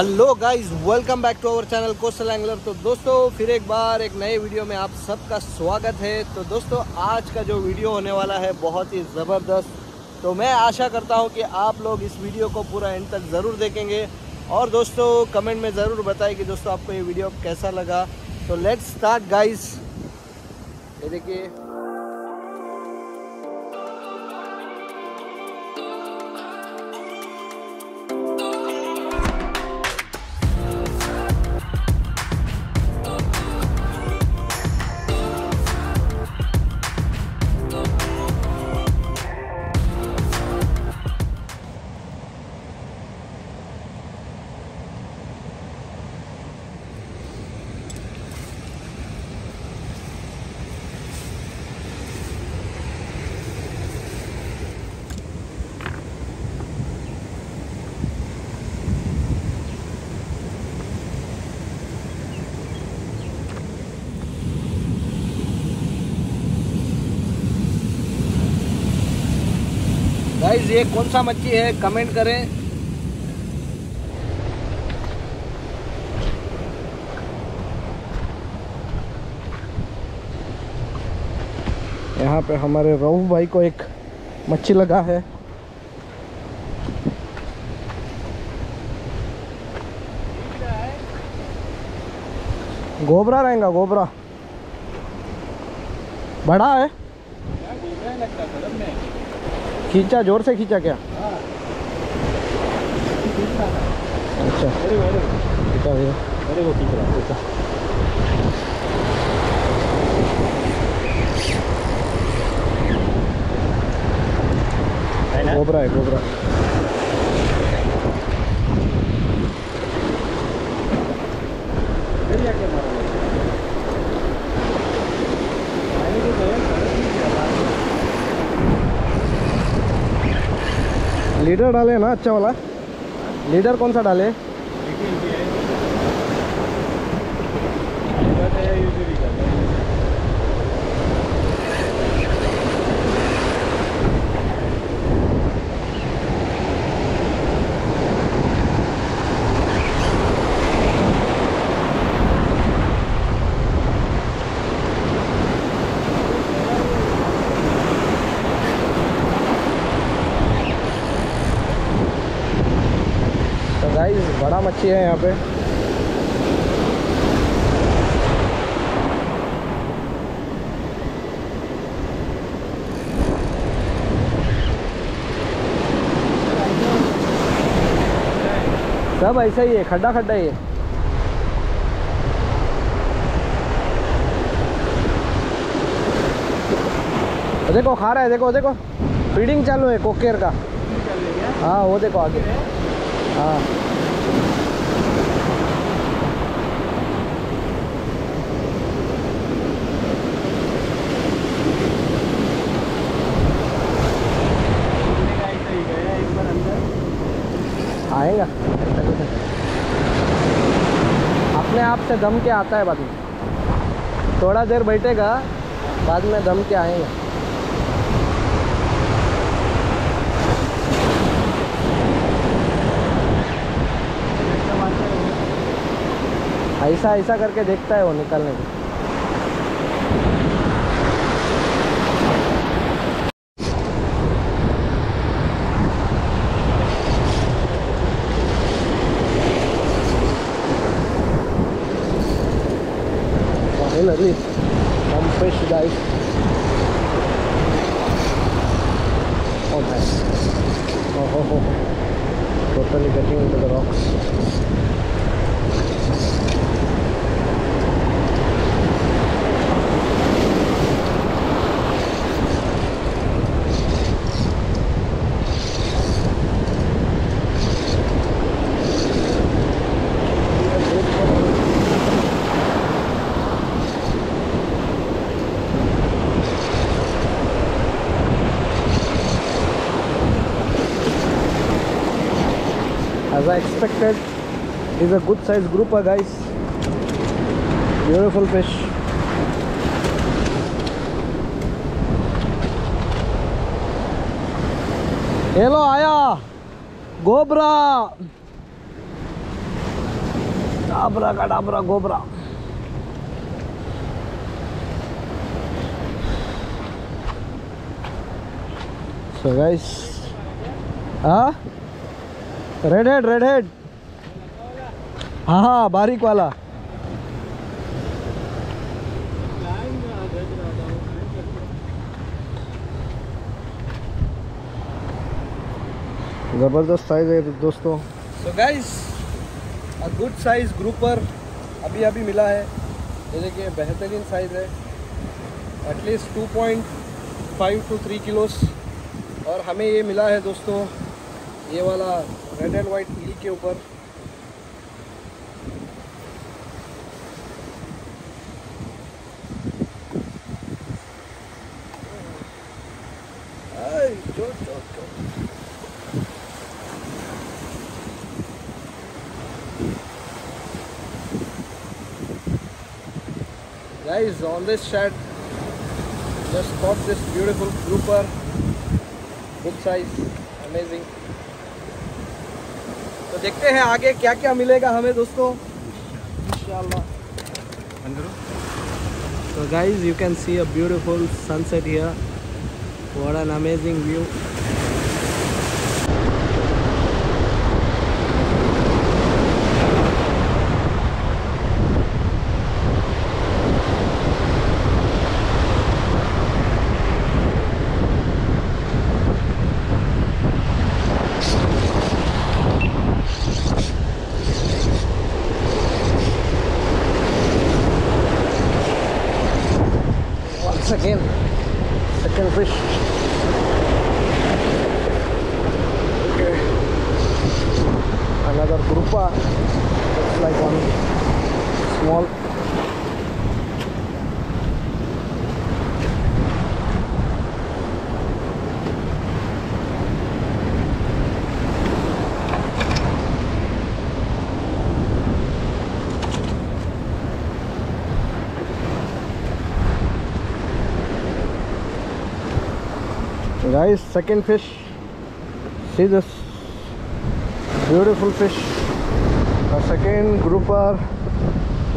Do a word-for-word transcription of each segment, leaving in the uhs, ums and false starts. Hello guys, welcome back to our channel coastal angler. तो दोस्तों फिर एक बार एक नए वीडियो में आप सबका स्वागत है। तो दोस्तों आज का जो वीडियो होने वाला है बहुत ही ज़बरदस्त, तो मैं आशा करता हूं कि आप लोग इस वीडियो को पूरा एंड तक ज़रूर देखेंगे और दोस्तों कमेंट में ज़रूर बताएं कि दोस्तों आपको ये वीडियो कैसा लगा। तो लेट्स स्टार्ट गाइज। ये देखिए गाइस, ये कौन सा मच्छी है कमेंट करें। यहाँ पे हमारे राहुल भाई को एक मच्छी लगा है। गोबरा रहेगा, गोबरा बड़ा है, खींचा, जोर से खींचा क्या? अच्छा खींचा भैया, अरे वो खींच रहा है, गोबरा है, गोबरा। लीडर डाले ना, अच्छा वाला लीडर कौन सा डाले? बड़ा मच्छी है यहाँ पे। सब ऐसा ही है, खड्डा खड्डा ही है। देखो खा रहा है, देखो देखो फीडिंग चालू है कोकेर का। हाँ वो देखो आगे, हाँ आएगा अपने आप से, दम के आता है बाद में, थोड़ा देर बैठेगा बाद में दम के आएगा। ऐसा ऐसा करके देखता है वो निकलने को। Look at this, one fish guys. Oh nice. Oh ho ho. Totally getting into the rocks. As I expected, is a good sized grouper guys. Beautiful fish. Hello, आया गोबरा। आबरा का डाबरा गोबरा। So guys, हाँ रेड हेड रेड हेड हाँ हाँ बारीक वाला। जबरदस्त size है दोस्तों। So guys, a good size grouper अभी अभी मिला है, ये देखिए बेहतरीन साइज है, at least two point five to three kilos. और हमें ये मिला है दोस्तों, ये वाला रेड एंड वाइट हील के ऊपर। Guys, on this shad, just caught this beautiful grouper. Good size, amazing. तो देखते हैं आगे क्या क्या मिलेगा हमें दोस्तों, इंशाल्लाह। So guys, you can see a beautiful sunset here. What an amazing view. Again, second fish. Okay, another grouper. Looks like one small. Guys, second fish. See this beautiful fish. A second grouper.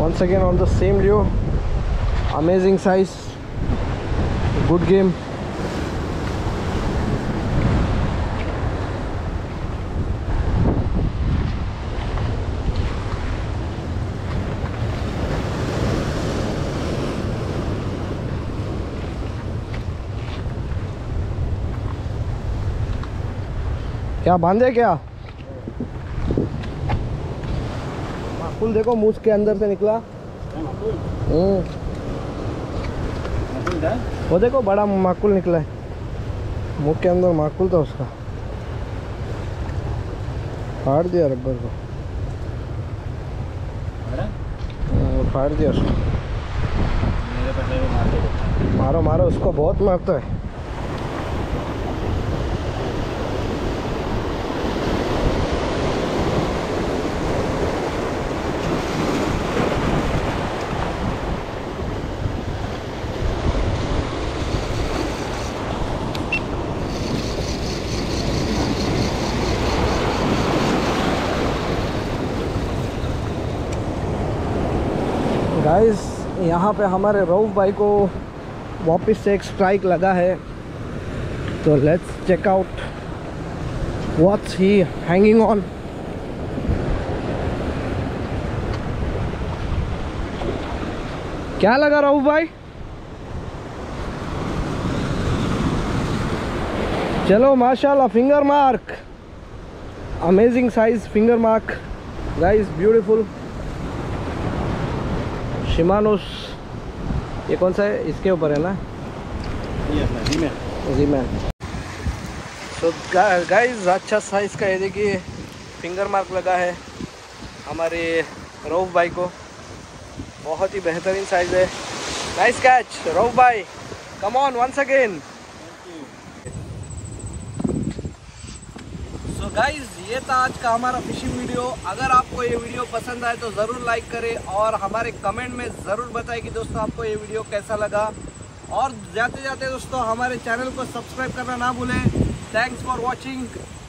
Once again on the same lure. Amazing size. Good game. क्या बांधे क्या माकुल, देखो मूछ के अंदर से निकला। हम्म, वो देखो बड़ा माकुल निकला है, मुंह के अंदर माकुल था उसका, फाड़ दिया रबर को, फाड़ दिया उसको। मारो मारो उसको, बहुत मारता है। गाइस, यहाँ पे हमारे रऊफ भाई को वापस से एक स्ट्राइक लगा है, तो let's check out what's he hanging on. क्या लगा रऊफ भाई? चलो माशाल्लाह, finger mark, amazing size finger mark guys, beautiful Shimanos. ये कौन सा है? इसके ऊपर है ना, जी मैन। तो गाइज, अच्छा साइज़ का, ये देखिए फिंगर मार्क लगा है हमारे रऊफ भाई को, बहुत ही बेहतरीन साइज़ है। नाइस कैच रऊफ भाई, कम ऑन वंस अगेन। तो गाइज़, ये था आज का हमारा फिशिंग वीडियो। अगर आपको ये वीडियो पसंद आए तो ज़रूर लाइक करें और हमारे कमेंट में ज़रूर बताएं कि दोस्तों आपको ये वीडियो कैसा लगा। और जाते जाते दोस्तों हमारे चैनल को सब्सक्राइब करना ना भूलें। Thanks for watching.